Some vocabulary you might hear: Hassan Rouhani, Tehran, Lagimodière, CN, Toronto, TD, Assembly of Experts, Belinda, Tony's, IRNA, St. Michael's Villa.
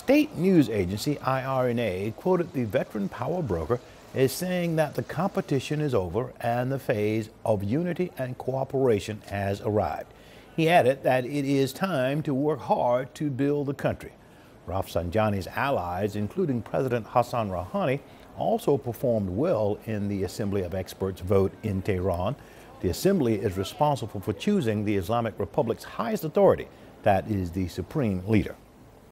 State news agency IRNA quoted the veteran power broker as saying that the competition is over and the phase of unity and cooperation has arrived. He added that it is time to work hard to build the country. Rafsanjani's allies, including President Hassan Rouhani, also performed well in the Assembly of Experts vote in Tehran. The Assembly is responsible for choosing the Islamic Republic's highest authority, that is the supreme leader.